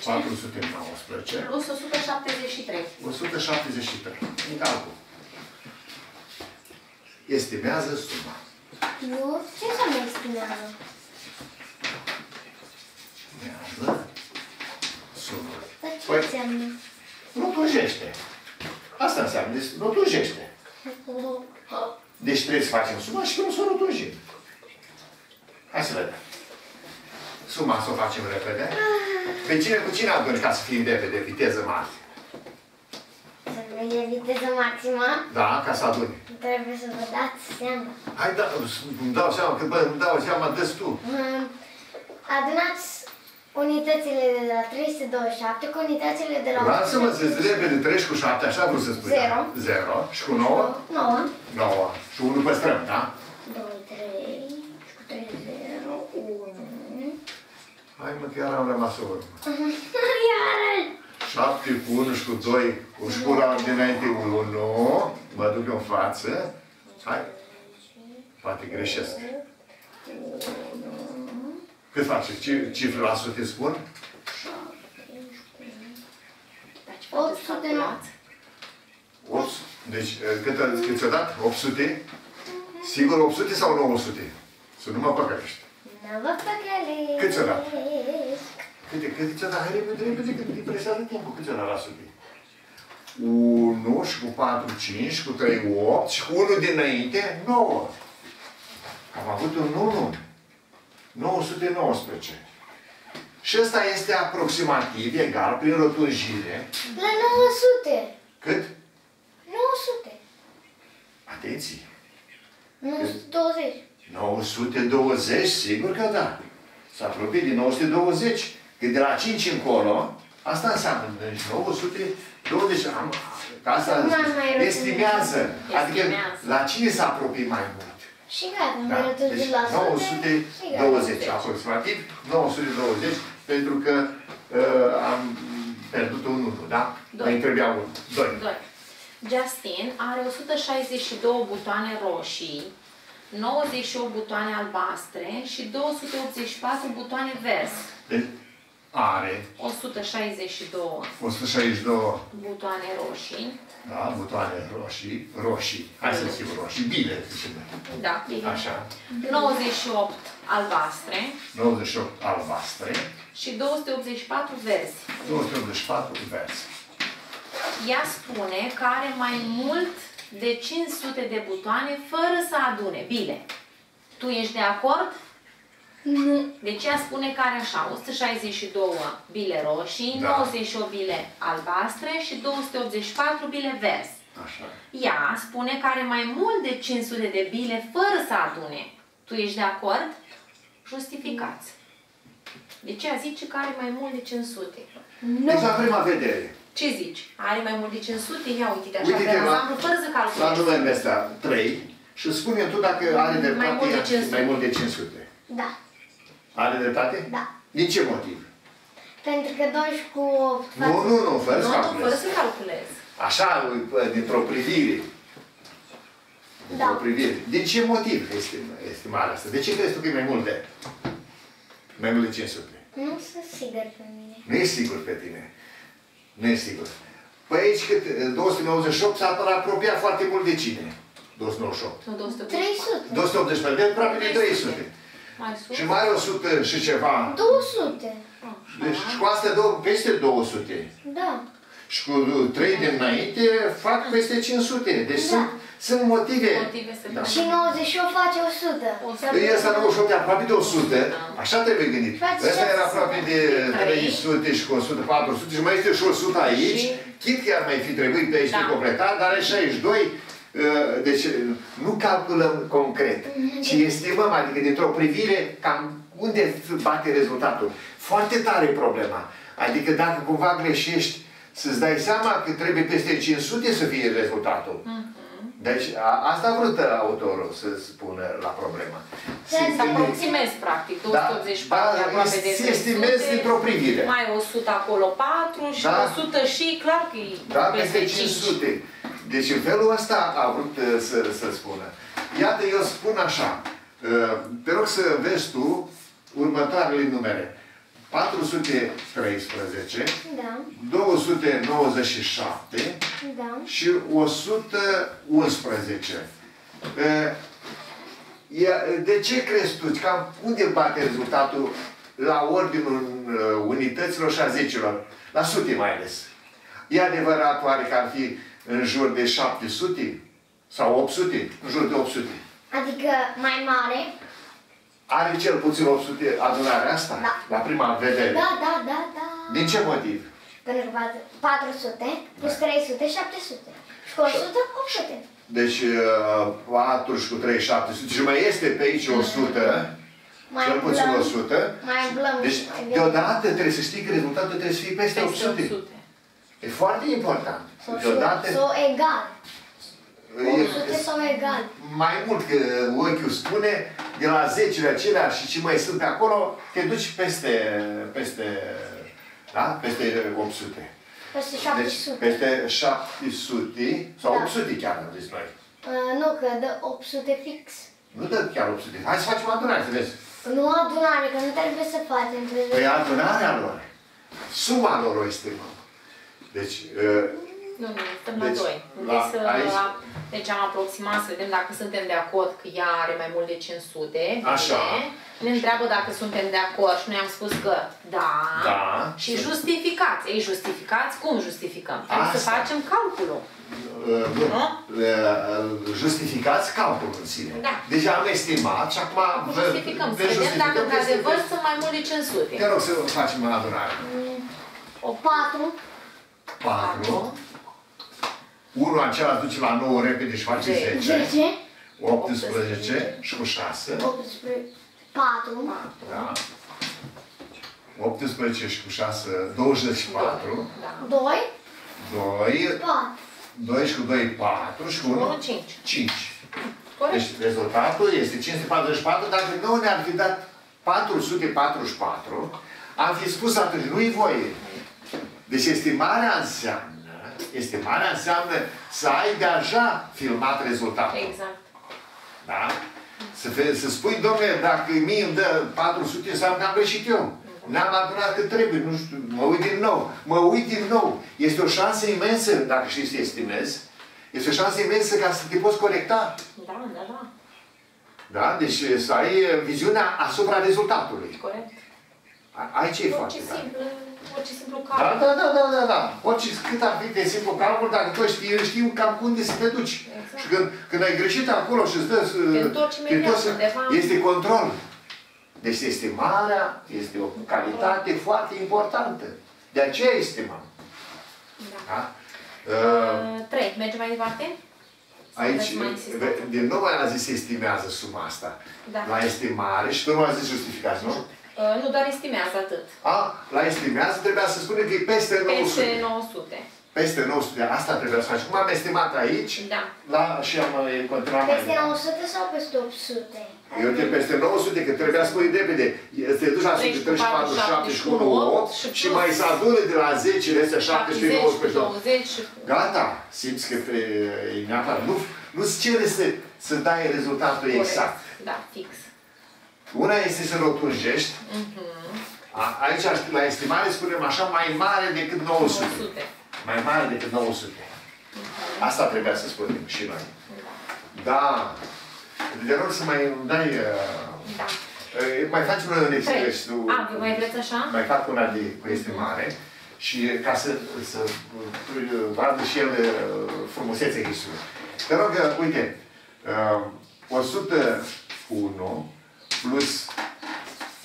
419 plus 173. 173. În calcul. Estimează suma. Nu? Ce înseamnă estimează? Estimează suma. Dar ce înseamnă? Rotunjește. Asta înseamnă. Deci rotunjește. Deci trebuie să facem suma și cum să o rotunjim. Hai să vedem. Suma să o facem repede. Pe cine cu cine aduni ca să fim repede, viteză mare? Să nu e viteză maximă? Da, ca să aduni. Trebuie să vă dați seama. Hai, da, îmi dau seama, că bă, îmi dau seama, dă-ți tu. Adunați unitățile de la 327 cu unitățile de la... Lasă-mă să-ți repede 3 cu 7, așa vreau să spui. 0. 0. Și cu 9? 9. 9. Și 1 păstrăm, da? 2, 3. Și cu 3, 0, 1. Hai mă, chiar am rămas o urmă. Iar! 7 cu 1 și cu 2, cu șcura dinainte 1, mă duc eu în față. Hai! Poate greșesc. Cât face? Cifre la sute spun? 809. Deci, cât ți-a dat? 800? Sigur 800 sau 900? Să nu mă păcălești. Cât ți-o dat? Cât ți-o dat? Hai repede, repede, că îi presează timpul. Cât ți-o dat la sute? 1 și cu 4, 5 și cu 3, 8 și cu 1 dinainte, 9. Am avut un 1. 919. Și ăsta este aproximativ, egal, prin rotunjire. La 900. Cât? 900. Atenție. 920. 920, sigur că da. S-a apropiat de 920. Că de la 5 încolo, asta înseamnă 920. Asta estimează. Adică la cine s-a apropiat mai mult? Și gata, da? Deci, 920, aproximativ 920, pentru că am pierdut un 1, da? Doi. Îi trebuia un 2. Justin are 162 butoane roșii, 98 butoane albastre și 284 butoane verzi. Deci are 162 butoane roșii. Da, butoane roșii. Hai să scriu roșii. Bine, da, bine. Așa. 98 albastre. 98 albastre. Și 284 verzi. 284 verzi. Ea spune că are mai mult de 500 de butoane fără să adune. Bine. Tu ești de acord? Nu. Deci ea spune că are așa, 162 bile roșii, da. 98 bile albastre și 284 bile verzi. Așa. Ea spune că are mai mult de 500 de bile fără să adune. Tu ești de acord? Justificați. Deci ea zice că are mai mult de 500. Nu. Deci la prima vedere. Ce zici? Are mai mult de 500? Ia uite-te așa, uite pe ansamblu, fără să calculezi. La numele astea, 3, și spune tu dacă are mai mult de 500. Da. Are dreptate? Da. Din ce motiv? Pentru că 2 cu 8... Nu, fără să calculez. Fără să calculez. Așa, dintr-o privire. Dintr-o privire. Din ce motiv este mare asta? De ce crezi tu că e mai mult de... mai mult de 500? Nu sunt sigur pe mine. Nu e sigur pe tine. Nu e sigur. Păi aici cât... 298 s-a apropiat foarte mult de cine? 298. 300. 280. De aproape de 300. Și mai 100 și ceva. 200. Deci cu astea peste 200. Da. Și cu 3 de înainte fac peste 500. Deci sunt motive. Și 98 face 100. Asta 98 e aproape de 100. Așa trebuie gândit. Asta era aproape de 300 și cu 100, 400 și mai este și 100 aici. Chit că ar mai fi trebuit pe aici de completat, dar e 62. Deci nu calculăm concret, ci estimăm, adică dintr-o privire cam unde bate rezultatul. Foarte tare problema. Adică dacă cumva greșești să-ți dai seama că trebuie peste 500 să fie rezultatul. Deci asta a vrut autorul să spună la problema. Să aproximezi practic 284 de aproape de 300. Se estimezi dintr-o privire. Mai 100 acolo 4 și 100 și clar că e peste 500. Deci în felul ăsta a vrut să spună. Iată, eu spun așa. Te rog să vezi tu următoarele numere. 413, da. 297, da. Și 111. De ce crezi tu? Cam unde bate rezultatul la ordinul unităților și a zecilor? La sute mai ales. E adevărat oare că ar fi în jur de 700 sau 800? În jur de 800. Adică mai mare? Are cel puțin 800 adunarea asta? Da. La prima vedere? Da, da, da, da. Din ce motiv? Pentru că 400 plus 300, 700. Și cu 100, 800. Deci 4 și cu 3, 700. Și mai este pe aici 100. Mai cel puțin blăm, 100. Mai blăm, deci mai deodată trebuie să știi că rezultatul trebuie să fie peste 800. 800. E foarte important. Sau deodată... sau egal. 800 sau egal. Mai mult, că ochiul spune, de la 10-le acelea și ce mai sunt pe acolo, te duci peste, da? Peste 800. Peste 700. Deci, peste 700 sau da. 800 chiar am zis noi. Nu, că dă 800 fix. Nu dă chiar 800. Hai să facem adunare, să vezi. Nu adunare, că nu trebuie să facem. Păi adunarea lor. Suma lor o estimăm. Deci... Nu, stăm la 2. Deci am aproximat să vedem dacă suntem de acord că ea are mai mult de 500. Așa. Ne întreabă dacă suntem de acord și noi am spus că da. Da. Și justificați. Ei, justificați? Cum justificăm? Trebuie să facem calculul. Nu? Justificați calculul în sine. Da. Deci am estimat și acum... Justificăm. Să vedem dacă într-adevăr sunt mai mult de 500. Te rog să facem o adunare. O 4. 1 acela duce la 9 repede și face 10. 18 și cu 6. 4. Da. 18 și cu 6, 24. 2 și cu 2, 4 și cu 1, 5. Deci rezultatul este 544. Dacă nu ne-ar fi dat 444, am fi spus atunci, nu-i voie. Deci estimarea înseamnă să ai deja filmat rezultatul. Exact. Da? Să spui, domnule, dacă mie îmi dă 400, înseamnă că am greșit eu. N-am adunat cât trebuie, nu știu, mă uit din nou. Este o șansă imensă, dacă știi să estimezi, este o șansă imensă ca să te poți corecta. Da, da, da. Da? Deci să ai viziunea asupra rezultatului. Corect. Aici e foarte simplu. Orice simplu calcul. Da. Orice, cât ar fi de simplu calcul, dacă tu știu cam unde să te duci. Exact. Și când ai greșit acolo și îți dă... Este control. Deci estimarea este o calitate foarte importantă. De aceea estimăm. Da. 3. Mergem mai departe? Aici, din nou a zis se estimează suma asta. Da. La estimare și pe urmă a zis justificați, nu? Nu, doar estimează atât. La estimează trebuia să spune că e peste 900. Peste 900. Peste 900. Asta trebuia să faci. Cum am estimat aici, da. Și am continuat mai Peste 900 sau peste 800? Eu te peste 900, că trebuia să spui repede. Te duci la 134, 71, 8 și mai se adune de la 10-le astea 70, 19, 20. Gata. Simți că e neapărat. Nu-ți cere să dai rezultatul exact. Da, fix. Una este să rotunjești. Aici, la estimare, spunem așa, mai mare decât 900. 900. Mai mare decât 900. Asta trebuia să spunem și noi. Da. De rog să mai dai... Da. Mai faci una de exerciții. Mai vreți așa? Mai fac una de estimare. Și ca să vadă și el frumusețea chestiunii. Te rog, uite. 101 plus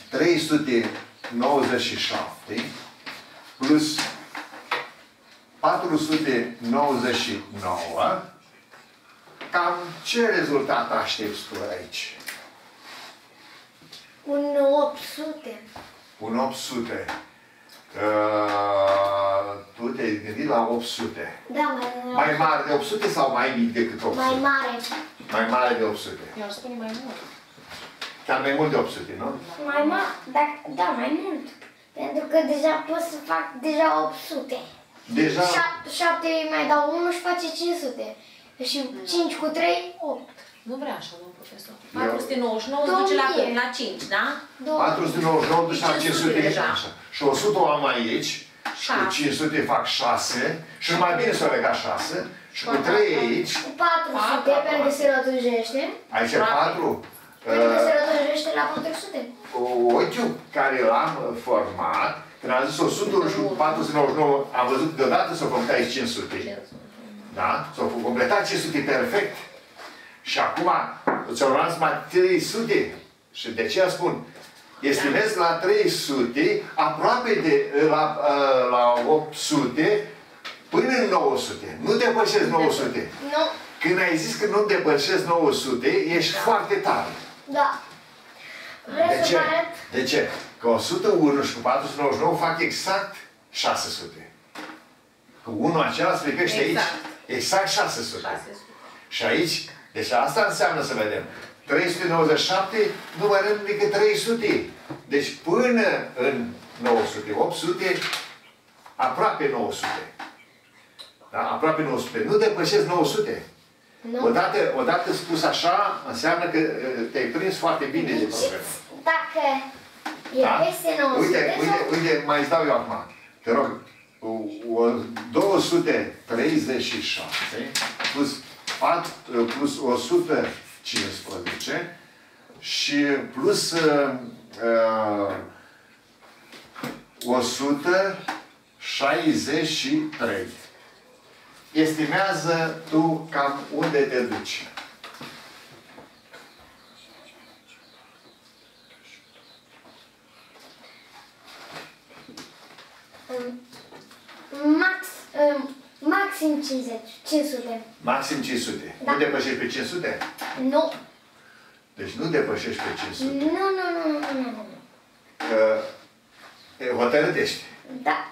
397 plus 499. Cam ce rezultat aștepți tu aici? 1800. 1800. Tu te-ai gândit la 800. Da, mai mare de 800 sau mai mic decât 800? Mai mare. Mai mare de 800. Eu spun mai mult. Dar mai mult de 800, nu? Mai mult, da, mai mult. Pentru că deja pot să fac deja 800. Deja? 7 mai dau 1 și face 500. Și 5 cu 3, 8. Nu vrea așa, domn profesor. 499 îți duce la 5, da? 499 duce la 500. Și 100 o am aici. Și cu 500 fac 6. Și mai bine s-o lega 6. Și cu 3 aici. Cu 400 pentru că se rătânjește. Aici e 4. Pentru că se rătânjește la 400. Ochiul care l-am format, când am zis 100 și cu 499, am văzut deodată s-o făcut aici 500. Da? S-o completat 500 perfect. Și acum ți-au rămas mai 300. Și de ce spun? Estimez la 300, aproape de la 800, până în 900. Nu depășesc 900. Nu. Când ai zis că nu depășesc 900, ești foarte tare. Da. De ce? De ce? Că 101 și cu 499 fac exact 600. Că unul acela se privește aici exact 600. Și aici... Deci asta înseamnă să vedem. 397 numărând decât 300. Deci până în 900, 800, aproape 900. Da? Aproape 900. Nu depășesc 900. Nu. Odată spus așa, înseamnă că te-ai prins foarte bine de problemă. Dacă e peste 900... Uite, mai îți dau eu acum. Te rog. 236 plus... plus 115 și plus 163. Estimează tu cam unde te duci. Maxim 500. Maxim 500. Da. Nu depășești pe 500? Nu. Deci nu depășești pe 500. Nu. Că hotărătești. Da.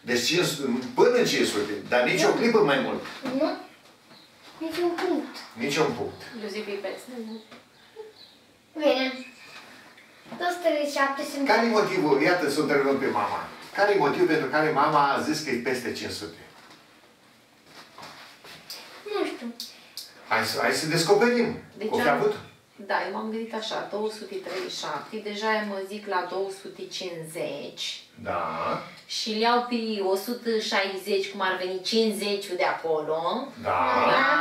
Deci 500, până în 500, dar nici o clipă mai mult. Nu. Nici un punct. Nici un punct. Iluziv lipesc. Bine. 237 sunt... Care-i motivul? Iată, sunt întrebând pe mama. Care-i motivul pentru care mama a zis că e peste 500? Hai să descoperim. Deci da, eu m-am gândit așa, 237, deja mă zic la 250. Da. Și le iau pe 160, cum ar veni 50-ul de acolo. Da.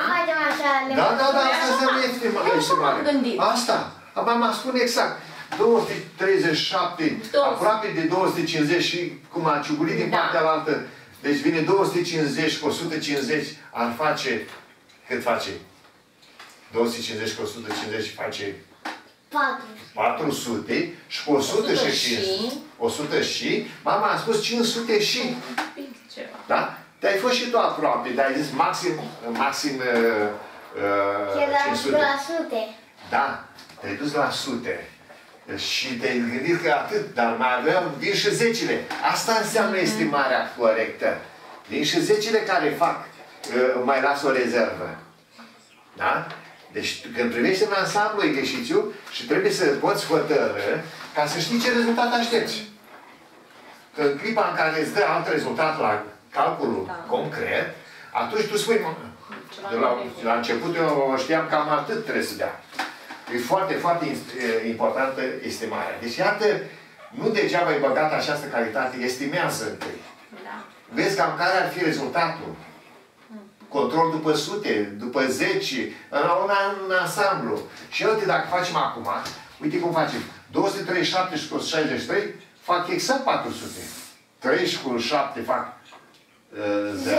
Facem așa. Da, asta nu este mare. Așa m-am gândit. Asta, mama spune exact. 237, aproape de 250 și cum a ciugulit din partea altă. Deci vine 250 cu 150, ar face... Cât face? 250 cu 150 face 400 și cu 100 și mama a spus 500 și. Da? Te-ai fost și tu aproape, dar ai zis maxim 500. La sute. Da, te-ai dus la sute. Și te-ai gândit că atât, dar mai aveam din și zecile. Asta înseamnă estimarea corectă. Din și zecile care fac. Mai las o rezervă. Da? Deci când privești în ansamblu exercițiul și trebuie să poți hotărâ ca să știi ce rezultat aștepți. Că în clipa în care îți dă alt rezultat la calculul concret, atunci tu spui, la început eu știam cam atât trebuie să dea. E foarte, foarte importantă estimarea. Deci iată, nu degeaba ai băgat această calitate, estimează întâi. Da. Vezi cam care ar fi rezultatul. Control după sute, după 10, în ansamblu. Și uite, dacă facem acum, uite cum facem. 237 și cu 63 fac exact 400. 3 și cu 7 fac 0.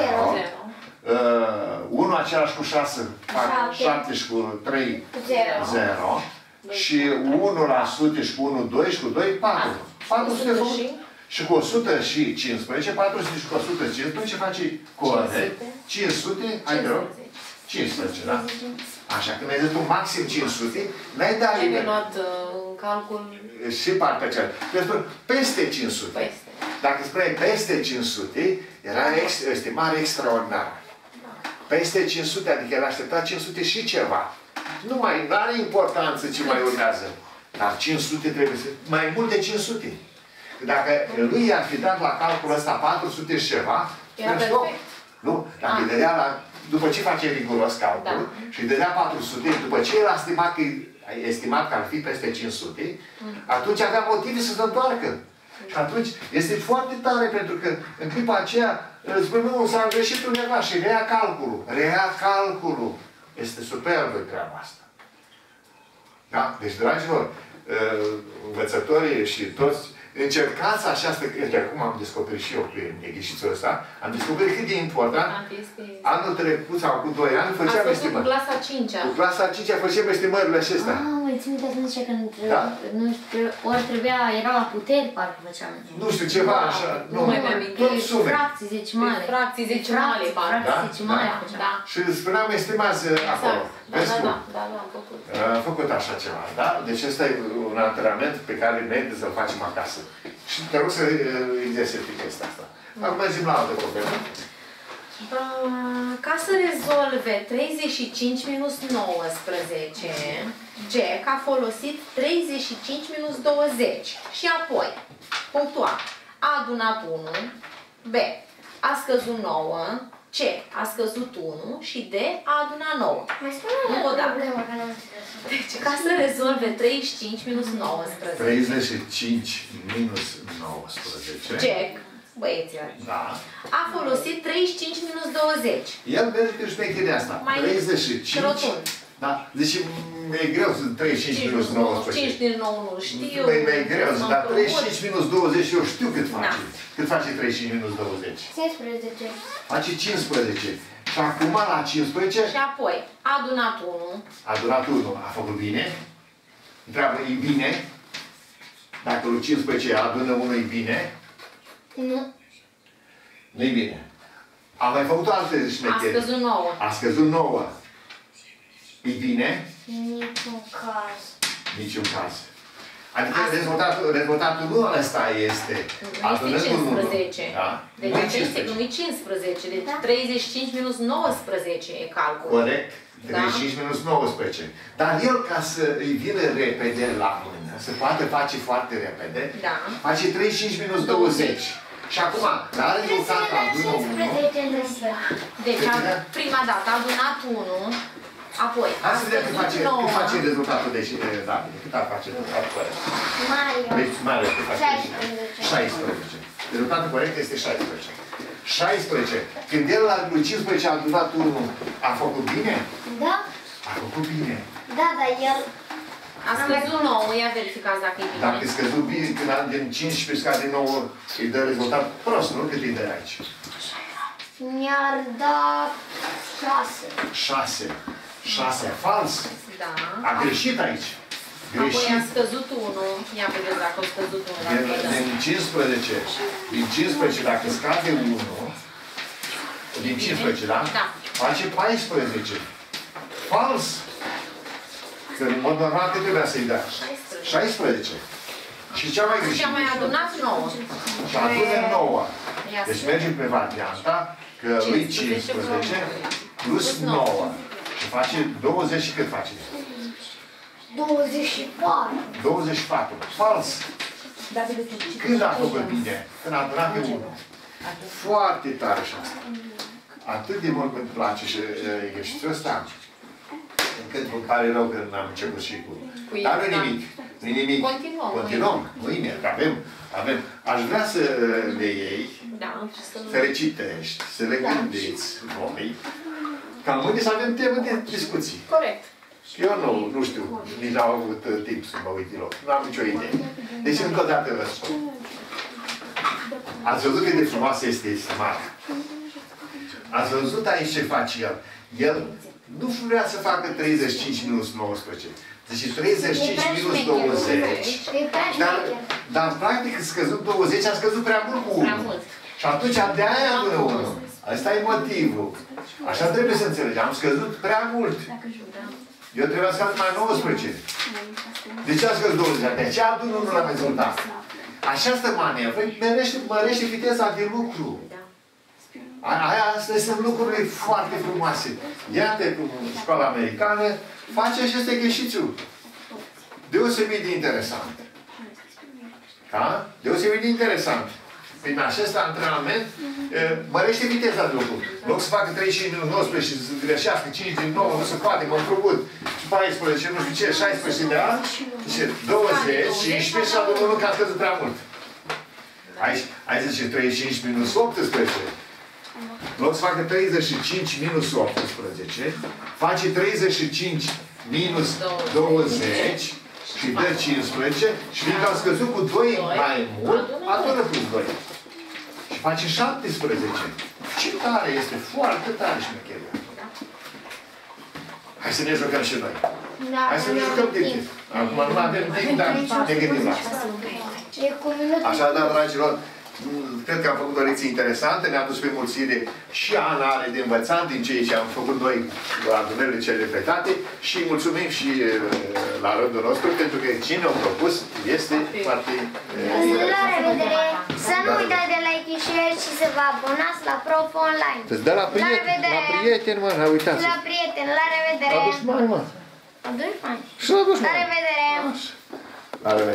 1 același cu 6 fac 7 și cu 3 0. Și 1 la sute și cu 1 2 și cu 2 4. 400 și cu 115, 400 și cu 115 face corect. 500, hai te rog, 15, da? Așa, când ai zis tu maxim 500, n-ai dat liber. Ai luat în calcul... Și partea cealaltă. Eu spun, peste 500. Peste. Dacă spuneai peste 500, era o estimare extraordinară. Peste 500, adică era așteptat 500 și ceva. Nu mai, n-are importanță ce mai urmează. Dar 500 trebuie să... Mai mult de 500. Dacă lui i-ar fi dat la calculul ăsta 400 și ceva, era perfect. Nu? Dacă îi dădea la după ce face riguros calcul, da, și dădea 400, după ce el a estimat că, ar fi peste 500, atunci avea motive să se întoarcă. Și atunci este foarte tare, pentru că în clipa aceea îți spune, nu, s-a îngreșit undeva și rea calculul. Rea calculul. Este superbă treaba asta. Da? Deci, dragilor, învățătorii și toți, încercați așa, că acum am descoperit și eu prin exercițiul ăsta, am descoperit cât de important. Anul trecut sau cu 2 ani făceam estimări. Cu clasa 5-a. Cu clasa 5-a făceam estimările acestea. Ah, mă țin minte să nu știu că nu știu, ori trebuia, era la puteri, parcă făceam. Nu știu, ceva așa. Nu mai amintesc. Tot sume. Fracții zecimale. Fracții zecimale, parcă. Fracții zecimale făceam. Și spuneam estimați acolo. Vezi cum? Da, da, am făcut. Am făcut așa ceva, da? Deci ăsta e un antrenament pe care merită să-l facem acasă. Și te rog să exercitiți asta. Acum mergem la altă problemă. Ca să rezolve 35 minus 19, Jack a folosit 35 minus 20 și apoi punctua. A adunat 1, B a scăzut 9, C a scăzut 1 și D a adunat 9. Mai spune o problemă că nu am scăzut. Deci, ca să rezolve 35 minus 19. 35 minus 19. Jack, băieților, da, a folosit 35 minus 20. El vezi că șmecherea asta. Mai 35. Da. Deci e greu să 35 minus 19. 5 din 9 nu știu. E greu, dar 35 minus 20 eu știu cât face. Cât face 35 minus 20? 15. Face 15. Și acum la 15... Și apoi, a adunat 1. A adunat 1. A făcut bine? Întreabă, e bine? Dacă la 15 adună 1, e bine? Nu. Nu-i bine. A mai făcut alte șmecheri. A scăzut 9. A scăzut 9. E bine? Niciun caz. Niciun caz. Adică rezultatul nu ăsta este. Nu este 15. Da? Deci nu e 15. Deci 35 minus 19 e calculul. Corect. 35 minus 19. Dar el, ca să îi vină repede la mână, se poate face foarte repede, face 35 minus 20. Și acum, la rezultatul adună 1. Deci, prima dată a adunat 1. Apoi, hai să vedem cât face rezultatul, deci, da, cât ar face rezultatul corect. Mare, cât face? 16. Rezultatul corect este 16. 16. Când el la 15 a adunat 1, a făcut bine? Da. A făcut bine. Da, dar el... A scăzut 9, ia verificați dacă e bine. Dacă e scăzut bine, când din 15 scade 9, îi dă rezultat prost, nu? Cât îi dă aici? Mi-ar da 6. 6. Fals. Da. A greșit aici. Greșit. Apoi a scăzut 1. Ia vedeți dacă a scăzut 1. Din 15, dacă scade 1, din 15, da? Da. Face 14. Fals. Că în mod normal cât trebuia să-i dea? 16. Și ce-a mai greșit? Și-a mai adunat 9. Și-a adunat 9. Deci mergem pe varianta că lui 15 plus 9. Face 20 și cât face? 24. 24. Fals. Când a făcut bine? Când a adunat pe 1. Foarte tare și asta. Atât de mult îmi place și exercițiul ăsta, încât îmi pare rău că n-am început și cu... Dar nu nimic. Continuăm. Mâine, că avem. Aș vrea să le iei, să le citești, să le gândiți voi. Ca mâine să avem temă de discuții. Corect. Eu nu știu, nici n-am avut timp să mă uit deloc. Nu am nicio idee. Deci încă o dată vă spun. Ați văzut cât de frumoasă este estimarea. Ați văzut aici ce face el. El nu vrea să facă 35 minus 19. Deci 35 minus 20. Dar practic scăzut 20, a scăzut prea mult cu 1. Și atunci de aia adună 1. Asta e motivul. Așa trebuie să înțelegem. Am scăzut prea mult. Eu trebuia să scad mai 19. De ce a scăzut 20? De ce adun 1 la rezultat? Această manevră mărește viteza de lucru. Astea sunt lucrurile foarte frumoase. Iată cum școala americană face acest exercițiu. Deosebit de interesant. Da? Deosebit de interesant. prin acest antrenament mărește viteza de lucru. În loc să facă 35 din 19 și să greșească 5 din 9, nu se poate, mă întrubut. 14, nu știu ce, 16 de ani, 20, 15 și adunul nu cască prea mult. Aici zice 35 minus 18. În loc să facă 35 minus 18, face 35 minus 20 și dă 15 și fiindcă a scăzut cu 2 mai mult, adună plus 2. Și face 17. Ce tare este! Foarte tare șmecheria! Hai să ne jucăm și noi! Hai să ne jucăm din timp! Acum nu avem timp, dar ne gândim la asta. Așadar, dragilor, cred că am făcut o lecție interesantă, ne-am dus pe mulțire și Ana are de învățat din ceea ce am făcut noi la adunările cele repetate și mulțumim și la rândul nostru pentru că cine a propus este foarte interesant. La revedere! Să nu uitați de like și share și să vă abonați la Propo Online. Să-ți dă la prieten, mă, uitați! La prieten, la revedere! La dușmani, mă! La dușmani! La revedere! La revedere!